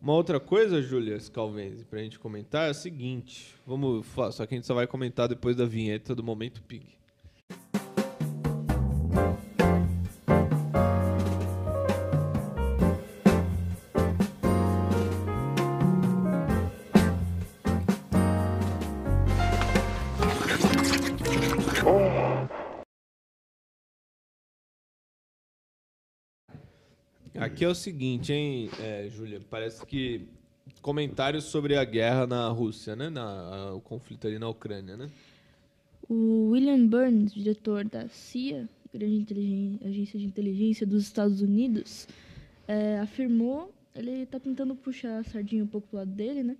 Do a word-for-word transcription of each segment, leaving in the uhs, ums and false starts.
Uma outra coisa, Júlia Scalvenzi, para a gente comentar é a seguinte. Vamos falar, só que a gente só vai comentar depois da vinheta do Momento Pig. Aqui é o seguinte, hein, é, Júlia, parece que comentários sobre a guerra na Rússia, né, na, a, o conflito ali na Ucrânia, né? O William Burns, diretor da C I A, grande agência de inteligência dos Estados Unidos, é, afirmou, ele está tentando puxar a sardinha um pouco para o lado dele, né?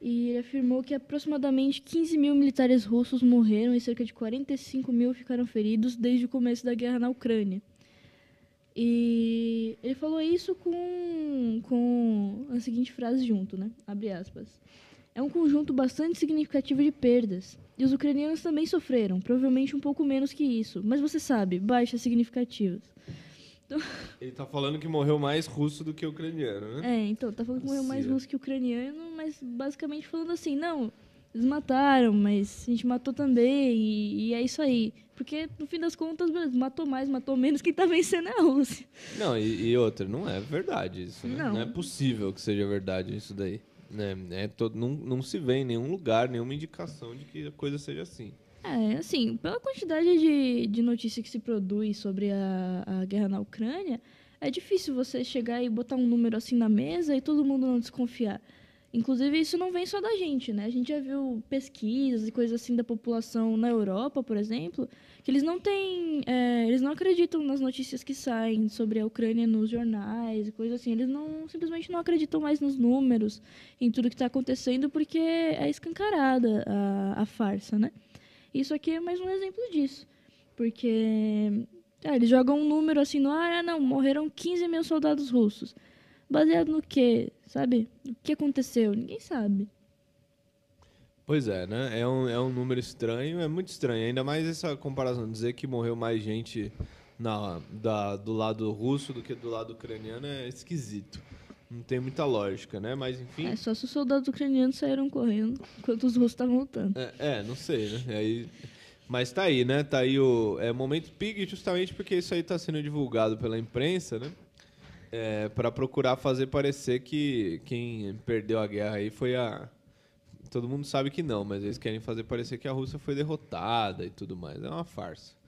E ele afirmou que aproximadamente quinze mil militares russos morreram e cerca de quarenta e cinco mil ficaram feridos desde o começo da guerra na Ucrânia. E ele falou isso com, com a seguinte frase junto, né? Abre aspas. É um conjunto bastante significativo de perdas. E os ucranianos também sofreram, provavelmente um pouco menos que isso. Mas você sabe, baixas significativas. Então... Ele está falando que morreu mais russo do que ucraniano, né? É, então, está falando que morreu mais russo que ucraniano, mas basicamente falando assim, não, eles mataram, mas a gente matou também, e, e é isso aí. Porque, no fim das contas, beleza, matou mais, matou menos, quem está vencendo é a Rússia. Não, e, e outra, não é verdade isso, né? Não. Não é possível que seja verdade isso daí. Né? É todo, não, não se vê em nenhum lugar, nenhuma indicação de que a coisa seja assim. É, assim, pela quantidade de, de notícia que se produz sobre a, a guerra na Ucrânia, é difícil você chegar e botar um número assim na mesa e todo mundo não desconfiar. Inclusive, isso não vem só da gente, né? A gente já viu pesquisas e coisas assim da população na Europa, por exemplo, que eles não têm, é, eles não acreditam nas notícias que saem sobre a Ucrânia nos jornais e coisas assim. Eles não, simplesmente não acreditam mais nos números, em tudo que está acontecendo, porque é escancarada a, a farsa, né? Isso aqui é mais um exemplo disso, porque ah, eles jogam um número assim no ar, ah, não, morreram quinze mil soldados russos. Baseado no quê, sabe? O que aconteceu? Ninguém sabe. Pois é, né? É um, é um número estranho, é muito estranho. Ainda mais essa comparação, dizer que morreu mais gente na, da, do lado russo do que do lado ucraniano é esquisito. Não tem muita lógica, né? Mas, enfim... É, só se os soldados ucranianos saíram correndo enquanto os russos estavam lutando. É, é, não sei, né? Aí... Mas tá aí, né? Tá aí o é, Momento Pig, justamente porque isso aí tá sendo divulgado pela imprensa, né? É, para procurar fazer parecer que quem perdeu a guerra aí foi a... Todo mundo sabe que não, mas eles querem fazer parecer que a Rússia foi derrotada e tudo mais. É uma farsa.